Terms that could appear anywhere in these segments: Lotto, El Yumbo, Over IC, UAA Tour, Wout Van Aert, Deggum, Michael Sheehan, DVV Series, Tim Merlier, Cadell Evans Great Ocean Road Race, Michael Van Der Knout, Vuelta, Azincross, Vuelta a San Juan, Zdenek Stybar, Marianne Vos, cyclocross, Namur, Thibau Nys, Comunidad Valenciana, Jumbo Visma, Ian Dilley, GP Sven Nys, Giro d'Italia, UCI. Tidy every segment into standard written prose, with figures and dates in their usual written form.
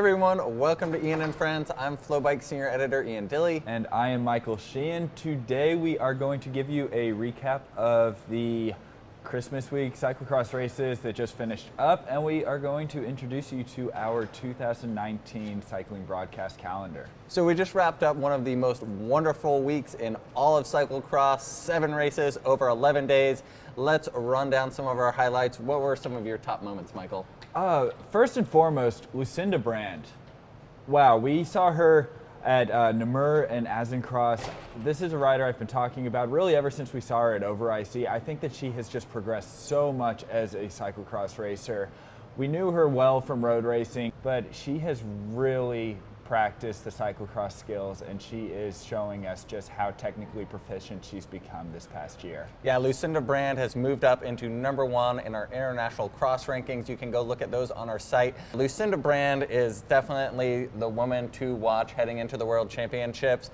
Hey everyone, welcome to Ian and Friends. I'm FloBikes Senior Editor Ian Dilley. And I am Michael Sheehan. Today we are going to give you a recap of the Christmas week cyclocross races that just finished up, and we are going to introduce you to our 2019 cycling broadcast calendar. So we just wrapped up one of the most wonderful weeks in all of cyclocross, 7 races over 11 days. Let's run down some of our highlights. What were some of your top moments, Michael? First and foremost, Lucinda Brand. Wow, we saw her at Namur and Azincross. This is a rider I've been talking about really ever since we saw her at Over IC. I think that she has just progressed so much as a cyclocross racer. We knew her well from road racing, but she has really practiced the cyclocross skills, and she is showing us just how technically proficient she's become this past year. Yeah, Lucinda Brand has moved up into #1 in our international cross rankings. You can go look at those on our site. Lucinda Brand is definitely the woman to watch heading into the World Championships.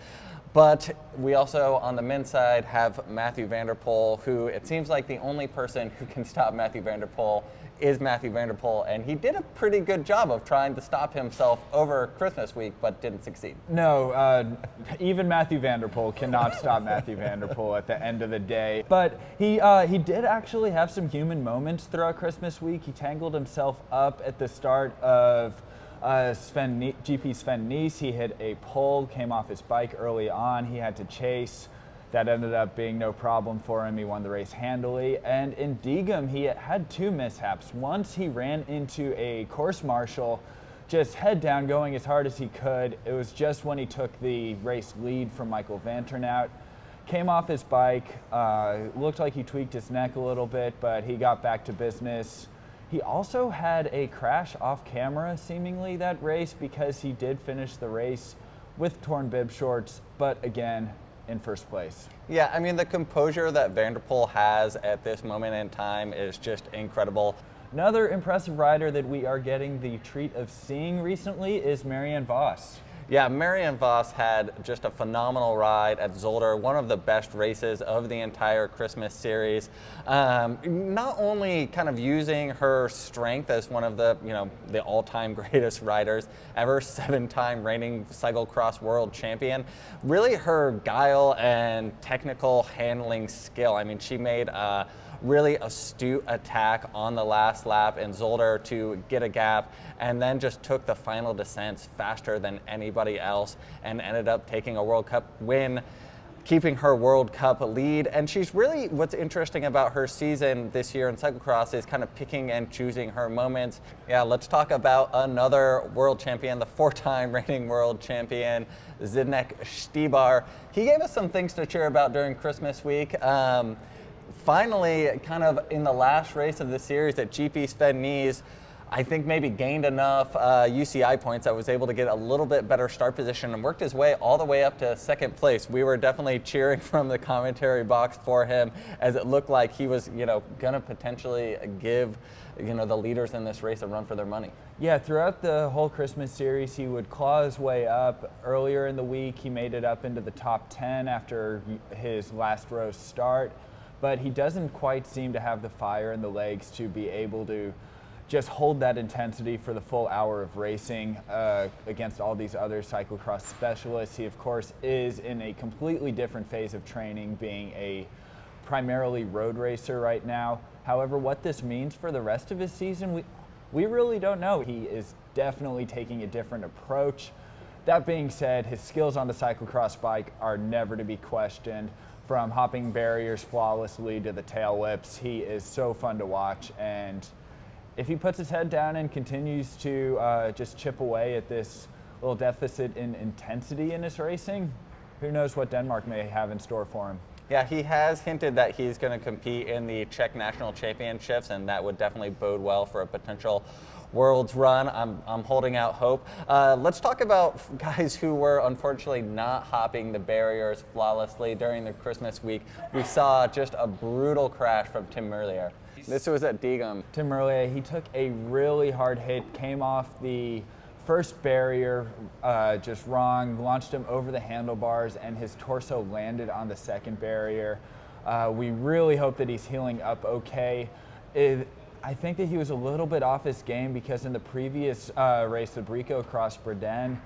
But we also, on the men's side, have Mathieu van der Poel, who it seems like the only person who can stop Mathieu van der Poel is Mathieu van der Poel, and he did a pretty good job of trying to stop himself over Christmas week, but didn't succeed. No, even Mathieu van der Poel cannot stop Mathieu van der Poel at the end of the day. But he did actually have some human moments throughout Christmas week. He tangled himself up at the start of GP Sven Nys. He hit a pole, came off his bike early on. He had to chase. That ended up being no problem for him. He won the race handily. And in Deggum, he had 2 mishaps. Once he ran into a course marshal, just head down, going as hard as he could. It was just when he took the race lead from Michael Van Der Knout. Came off his bike, looked like he tweaked his neck a little bit, but he got back to business. He also had a crash off camera, seemingly, that race, because he did finish the race with torn bib shorts, but again, in first place. Yeah, I mean, the composure that Van der Poel has at this moment in time is just incredible. Another impressive rider that we are getting the treat of seeing recently is Marianne Vos. Yeah, Marianne Vos had just a phenomenal ride at Zolder, one of the best races of the entire Christmas series. Not only kind of using her strength as one of the, the all-time greatest riders ever, 7-time reigning cyclocross world champion, really her guile and technical handling skill. I mean, she made a really astute attack on the last lap in Zolder to get a gap, and then just took the final descents faster than anybody else and ended up taking a World Cup win, keeping her World Cup lead. And she's really, what's interesting about her season this year in cyclocross is kind of picking and choosing her moments. Yeah, let's talk about another world champion, the 4-time reigning world champion, Zdenek Stybar. He gave us some things to cheer about during Christmas week. Finally, kind of in the last race of the series at GP Sven Nys, I think maybe gained enough UCI points. I was able to get a little bit better start position and worked his way all the way up to 2nd place. We were definitely cheering from the commentary box for him, as it looked like he was, gonna potentially give, the leaders in this race a run for their money. Yeah, throughout the whole Christmas series, he would claw his way up. Earlier in the week, he made it up into the top 10 after his last row start. But he doesn't quite seem to have the fire in the legs to be able to just hold that intensity for the full hour of racing against all these other cyclocross specialists. He, of course, is in a completely different phase of training, being a primarily road racer right now. However, what this means for the rest of his season, we really don't know. He is definitely taking a different approach. That being said, his skills on the cyclocross bike are never to be questioned. From hopping barriers flawlessly to the tail whips, he is so fun to watch. And if he puts his head down and continues to just chip away at this little deficit in intensity in his racing, who knows what Denmark may have in store for him. Yeah, he has hinted that he's going to compete in the Czech National Championships, and that would definitely bode well for a potential World's run. I'm holding out hope. Let's talk about guys who were unfortunately not hopping the barriers flawlessly during the Christmas week. We saw just a brutal crash from Tim Merlier. This was at Deggum. Tim Merlier, he took a really hard hit, came off the first barrier just wrong, launched him over the handlebars, and his torso landed on the second barrier. We really hope that he's healing up okay. I think that he was a little bit off his game because in the previous race, the Brico Cross Berdan,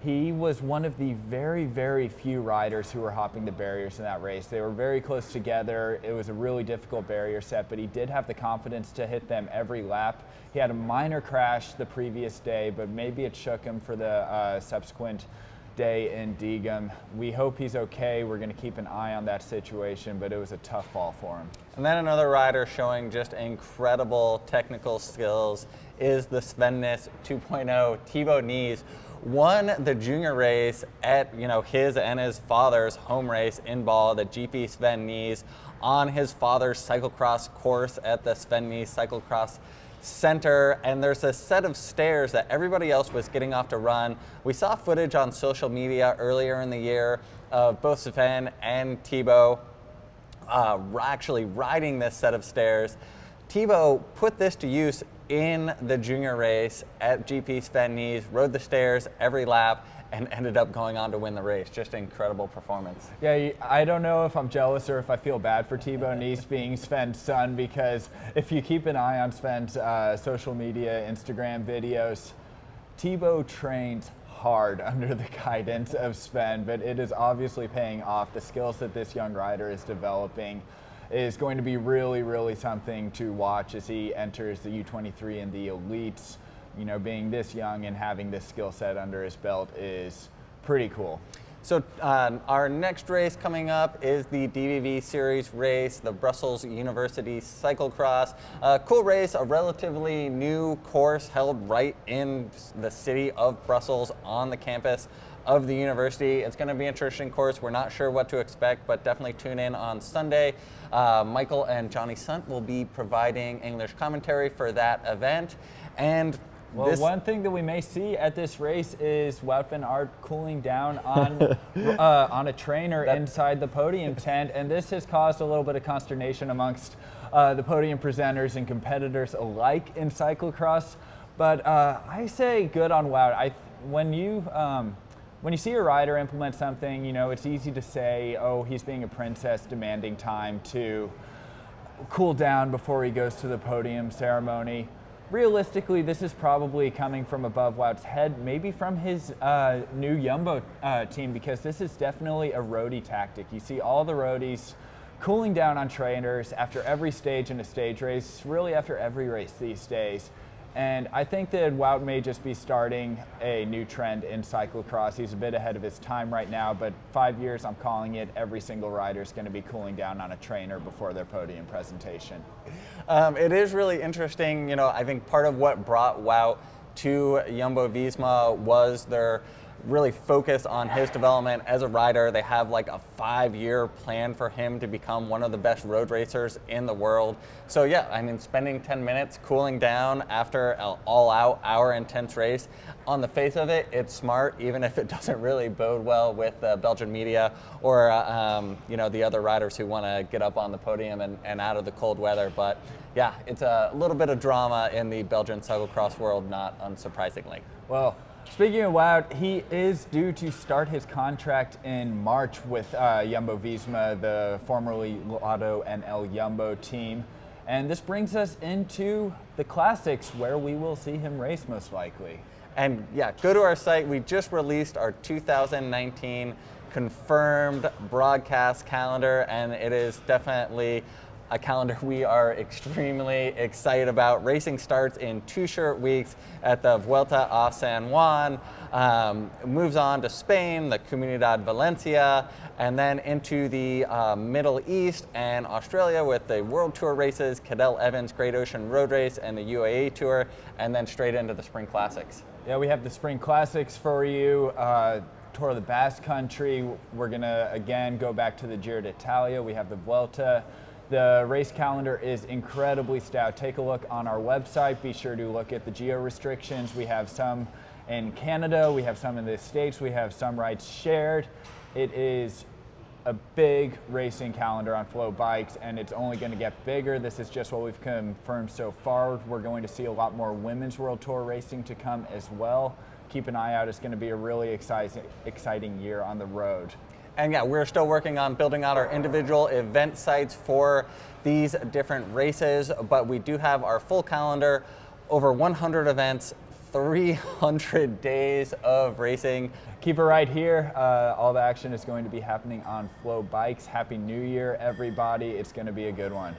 he was one of the very, very few riders who were hopping the barriers in that race. They were very close together. It was a really difficult barrier set, but he did have the confidence to hit them every lap. He had a minor crash the previous day, but maybe it shook him for the subsequent day in Deggum. We hope he's okay. We're going to keep an eye on that situation, but it was a tough fall for him. And then another rider showing just incredible technical skills is the Sven Nys 2.0, Thibau Nys. Won the junior race at his and his father's home race in Ball, the GP Sven Nys, on his father's cyclocross course at the Sven Nys Cyclocross Center. And there's a set of stairs that everybody else was getting off to run. We saw footage on social media earlier in the year of both Sven and Thibau actually riding this set of stairs. Thibau put this to use in the junior race at GP Sven Nys, rode the stairs every lap, and ended up going on to win the race. Just incredible performance. Yeah, I don't know if I'm jealous or if I feel bad for Thibau Nys being Sven's son, because if you keep an eye on Sven's social media, Instagram videos, Thibau trains hard under the guidance of Sven, but it is obviously paying off. The skills that this young rider is developing is going to be really, really something to watch as he enters the U23 and the elites. You know, being this young and having this skill set under his belt is pretty cool. So our next race coming up is the DVV Series race, the Brussels University Cyclocross. A cool race, a relatively new course held right in the city of Brussels on the campus of the university. It's going to be an interesting course. We're not sure what to expect, but definitely tune in on Sunday. Michael and Johnny Sunt will be providing English commentary for that event. And well, one thing that we may see at this race is Wout Van Aert cooling down on a trainer inside the podium tent, and this has caused a little bit of consternation amongst the podium presenters and competitors alike in cyclocross. But I say good on Wout. When you see a rider implement something, it's easy to say, oh, he's being a princess, demanding time to cool down before he goes to the podium ceremony. Realistically, this is probably coming from above Wout's head, maybe from his new Jumbo team, because this is definitely a roadie tactic. You see all the roadies cooling down on trainers after every stage in a stage race, really after every race these days. And I think that Wout may just be starting a new trend in cyclocross. He's a bit ahead of his time right now, but 5 years, I'm calling it, every single rider is going to be cooling down on a trainer before their podium presentation. It is really interesting. I think part of what brought Wout to Jumbo Visma was their really focus on his development as a rider. They have like a 5-year plan for him to become one of the best road racers in the world. So yeah, I mean, spending 10 minutes cooling down after an all-out hour-intense race, on the face of it, it's smart, even if it doesn't really bode well with the Belgian media or the other riders who want to get up on the podium and out of the cold weather. But yeah, it's a little bit of drama in the Belgian cyclocross world, not unsurprisingly. Well, speaking of Wout, he is due to start his contract in March with Jumbo Visma, the formerly Lotto and El Yumbo team. And this brings us into the classics, where we will see him race most likely. And yeah, go to our site. We just released our 2019 confirmed broadcast calendar, and it is definitely a calendar we are extremely excited about. Racing starts in 2 short weeks at the Vuelta a San Juan, moves on to Spain, the Comunidad Valenciana, and then into the Middle East and Australia with the World Tour races, Cadell Evans Great Ocean Road Race, and the UAA Tour, and then straight into the Spring Classics. Yeah, we have the Spring Classics for you. Tour of the Basque Country. We're going to, again, go back to the Giro d'Italia. We have the Vuelta. The race calendar is incredibly stout. Take a look on our website. Be sure to look at the geo restrictions. We have some in Canada. We have some in the States. We have some rights shared. It is a big racing calendar on FloBikes, and it's only going to get bigger. This is just what we've confirmed so far. We're going to see a lot more Women's World Tour racing to come as well. Keep an eye out. It's going to be a really exciting year on the road. And yeah, we're still working on building out our individual event sites for these different races, but we do have our full calendar, over 100 events, 300 days of racing. Keep it right here. All the action is going to be happening on FloBikes. Happy New Year, everybody. It's going to be a good one.